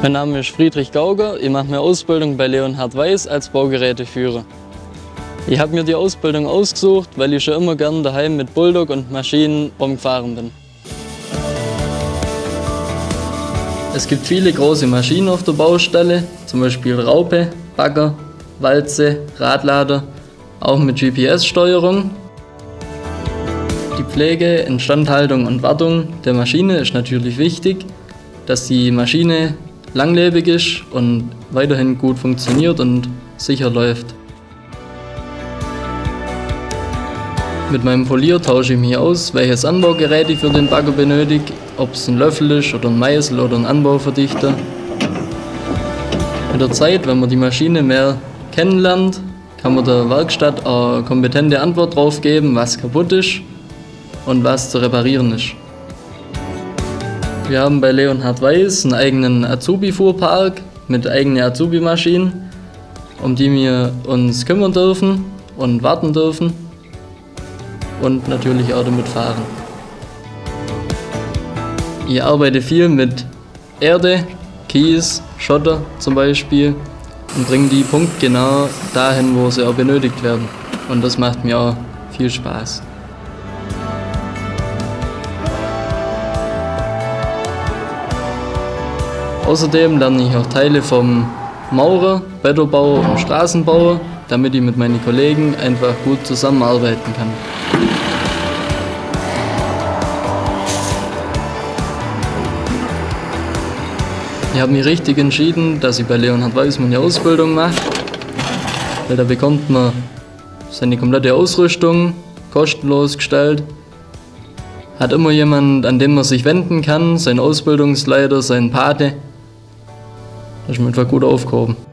Mein Name ist Friedrich Gauger, ich mache meine Ausbildung bei Leonhard Weiss als Baugeräteführer. Ich habe mir die Ausbildung ausgesucht, weil ich schon immer gern daheim mit Bulldog und Maschinen rumgefahren bin. Es gibt viele große Maschinen auf der Baustelle, zum Beispiel Raupe, Bagger, Walze, Radlader, auch mit GPS-Steuerung. Die Pflege, Instandhaltung und Wartung der Maschine ist natürlich wichtig, dass die Maschine langlebig ist und weiterhin gut funktioniert und sicher läuft. Mit meinem Polier tausche ich mich aus, welches Anbaugerät ich für den Bagger benötige, ob es ein Löffel ist oder ein Meißel oder ein Anbauverdichter. Mit der Zeit, wenn man die Maschine mehr kennenlernt, kann man der Werkstatt eine kompetente Antwort drauf geben, was kaputt ist und was zu reparieren ist. Wir haben bei Leonhard Weiss einen eigenen Azubi-Fuhrpark mit eigenen Azubi-Maschinen, um die wir uns kümmern dürfen und warten dürfen und natürlich auch damit fahren. Ich arbeite viel mit Erde, Kies, Schotter zum Beispiel und bringe die punktgenau dahin, wo sie auch benötigt werden. Und das macht mir auch viel Spaß. Außerdem lerne ich auch Teile vom Maurer, Bettelbauer und Straßenbauer, damit ich mit meinen Kollegen einfach gut zusammenarbeiten kann. Ich habe mich richtig entschieden, dass ich bei Leonhard Weiss meine Ausbildung mache, weil da bekommt man seine komplette Ausrüstung kostenlos gestellt. Hat immer jemand, an den man sich wenden kann, seinen Ausbildungsleiter, seinen Pate. Das ist mir einfach gut aufgehoben.